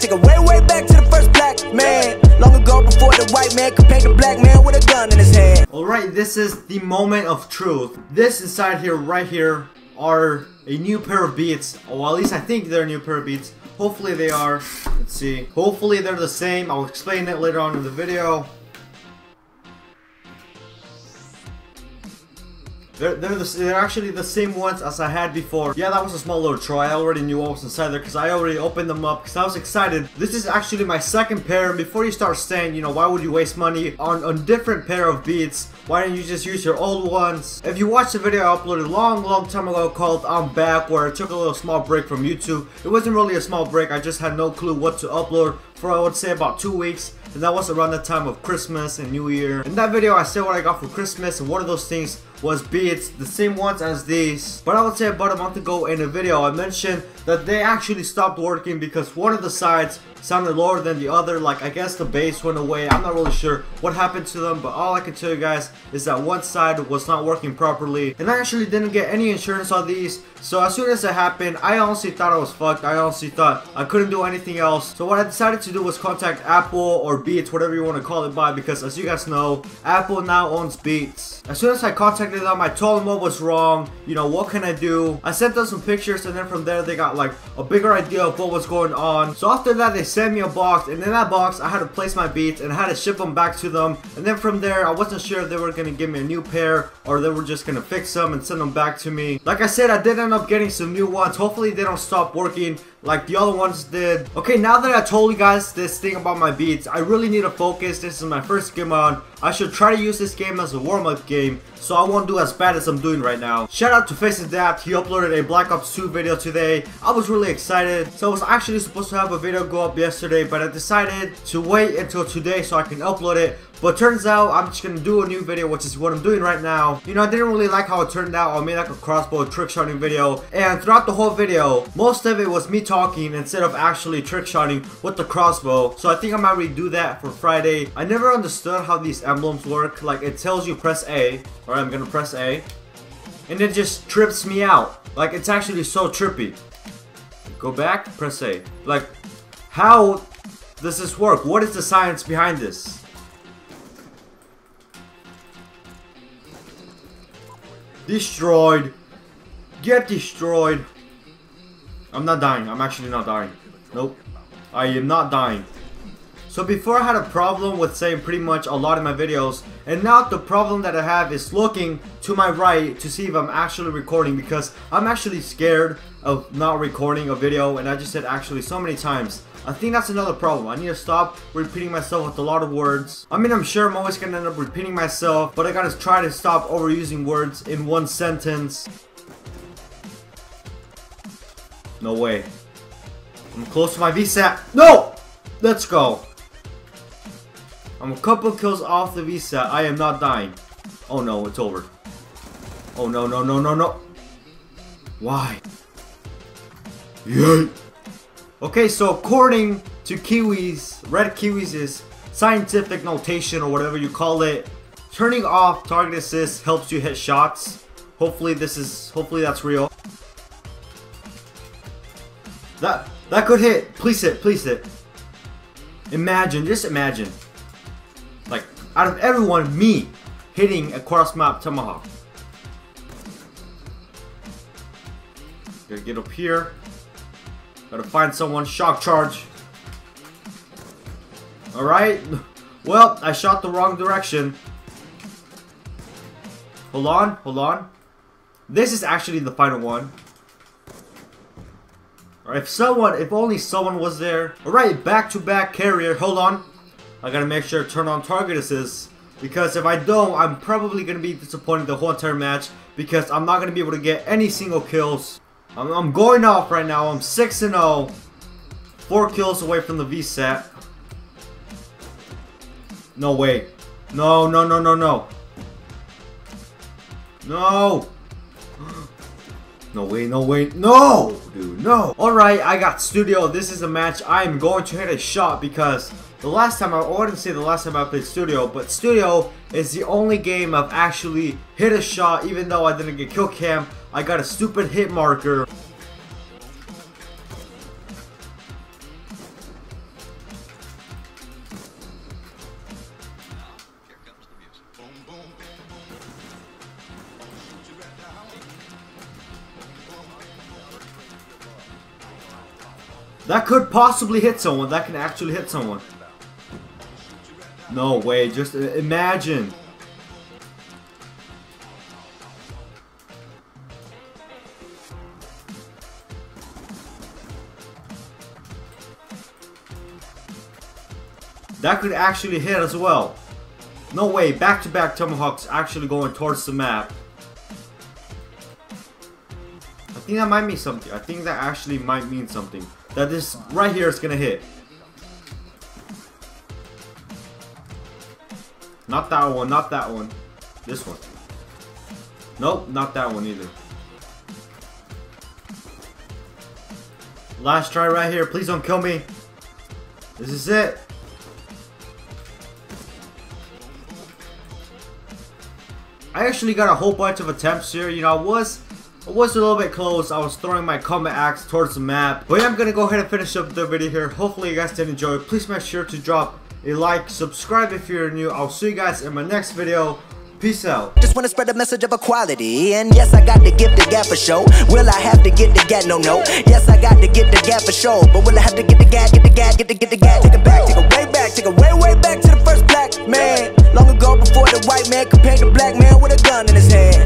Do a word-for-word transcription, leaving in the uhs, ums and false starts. take it way, way back to the first black man. Long ago before the white man could paint a black man with a gun in his hand. Alright, this is the moment of truth. This inside here, right here, are a new pair of Beats. Well, at least I think they're a new pair of Beats. Hopefully they are. Let's see. Hopefully they're the same. I'll explain it later on in the video. They're, they're, the, they're actually the same ones as I had before. Yeah, that was a small little try. I already knew what was inside there because I already opened them up because I was excited. This is actually my second pair. And before you start saying, you know, why would you waste money on a different pair of Beats? Why don't you just use your old ones? If you watched the video I uploaded a long, long time ago called I'm Back, where I took a little small break from YouTube. It wasn't really a small break. I just had no clue what to upload for, I would say, about two weeks. And that was around the time of Christmas and New Year. In that video I said what I got for Christmas, and one of those things was Beats, the same ones as these. But I would say about a month ago in a video I mentioned that they actually stopped working because one of the sides sounded lower than the other. Like, I guess the bass went away. I'm not really sure what happened to them, but all I can tell you guys is that one side was not working properly. And I actually didn't get any insurance on these, so as soon as it happened I honestly thought I was fucked. I honestly thought I couldn't do anything else. So what I decided to do was contact Apple or Beats, whatever you want to call it by, because as you guys know, Apple now owns Beats. As soon as I contacted them, I told them what was wrong, you know, what can I do. I sent them some pictures, and then from there they got like a bigger idea of what was going on. So after that they sent me a box, and in that box I had to place my Beats and I had to ship them back to them. And then from there I wasn't sure if they were gonna give me a new pair or they were just gonna fix them and send them back to me. Like I said, I did end up getting some new ones. Hopefully they don't stop working like the other ones did. Okay, now that I told you guys this thing about my Beats, I really need to focus. This is my first game on. I should try to use this game as a warm-up game so I won't do as bad as I'm doing right now. Shout out to FaceAdapt. He uploaded a Black Ops two video today. I was really excited. So I was actually supposed to have a video go up yesterday, but I decided to wait until today so I can upload it. But turns out I'm just gonna do a new video, which is what I'm doing right now. You know, I didn't really like how it turned out. I made like a crossbow trick shotting video, and throughout the whole video most of it was me talking instead of actually trick shotting with the crossbow. So I think I might redo that for Friday. I never understood how these emblems work. Like, it tells you press A, or I'm gonna press A, and it just trips me out. Like, it's actually so trippy. Go back, press A. Like, how does this work? What is the science behind this? Destroyed. Get destroyed. I'm not dying. I'm actually not dying. Nope, I am not dying. So before I had a problem with saying pretty much a lot of my videos, and now the problem that I have is looking to my right to see if I'm actually recording, because I'm actually scared of not recording a video, and I just said actually so many times. I think that's another problem. I need to stop repeating myself with a lot of words. I mean, I'm sure I'm always gonna end up repeating myself, but I gotta try to stop overusing words in one sentence. No way. I'm close to my V SAT. No! Let's go. I'm a couple kills off the V SAT. I am not dying. Oh no, it's over. Oh no, no, no, no, no. Why? Yay. Okay, so according to Kiwiz, Red Kiwiz's scientific notation, or whatever you call it, turning off target assist helps you hit shots. Hopefully this is, hopefully that's real. That, that could hit. Please hit, please hit. Imagine, just imagine, like, out of everyone, me hitting a cross map tomahawk. Gotta get up here. Gotta find someone. Shock charge. Alright. Well, I shot the wrong direction. Hold on, hold on. This is actually the final one. If someone, if only someone was there. Alright, back to back carrier. Hold on. I gotta make sure to turn on target assist, because if I don't, I'm probably gonna be disappointed the whole entire match, because I'm not gonna be able to get any single kills. I'm, I'm going off right now. I'm six and oh. Four kills away from the V SAT. No way. No, no, no, no, no. No. No way, no way, no, dude, no. Alright, I got Studio. This is a match I am going to hit a shot, because the last time, I wouldn't say the last time I played Studio, but Studio is the only game I've actually hit a shot, even though I didn't get kill cam. I got a stupid hit marker. That could possibly hit someone. That can actually hit someone. No way. Just imagine. That could actually hit as well. No way. Back-to-back tomahawks actually going towards the map. I think that might mean something. I think that actually might mean something. That this right here is gonna hit. Not that one, not that one. This one. Nope, not that one either. Last try right here. Please don't kill me. This is it. I actually got a whole bunch of attempts here. You know, I was I was a little bit close. I was throwing my combat axe towards the map. But yeah, I'm gonna go ahead and finish up the video here. Hopefully you guys did enjoy. Please make sure to drop a like, subscribe if you're new. I'll see you guys in my next video. Peace out. Just wanna spread the message of equality. And yes, I got to give the gap for show. Will I have to get the gap? No, no. Yes, I got to get the gap for show. But will I have to get the gap? Get the gap, get the get the gap. Take it back, take it way back, take it way, way back to the first black man. Long ago before the white man compared to black man with a gun in his hand.